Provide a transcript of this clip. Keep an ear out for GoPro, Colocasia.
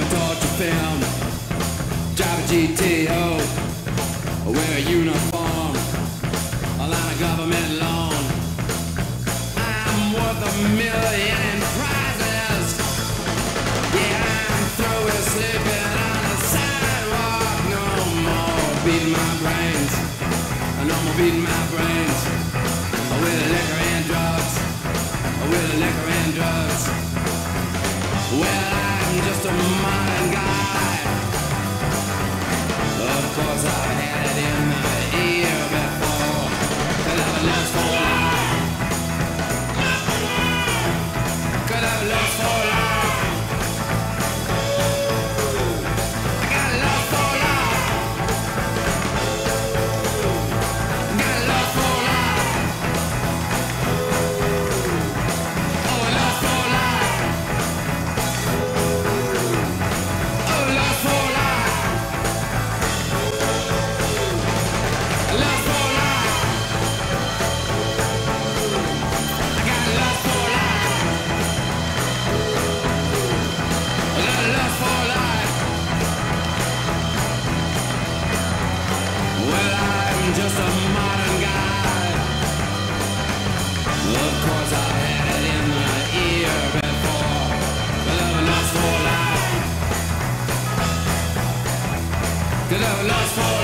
am a torture film. Drive a GTO, wear a uniform, a line of government loan. I'm worth $1 million in prizes. Yeah, I'm through with sleeping on the sidewalk. No more beating my brains, no more beating my brains with liquor and drugs, with liquor and drugs. Well, I'm just a modern guy. Of course, I had it in my ear before, could have lost for long, could have lost for long. I got lost for long, got lost for long. Oh, lost for long. Just a modern guy. Of course I had it in my ear before, could have lost for life, could have lost for life.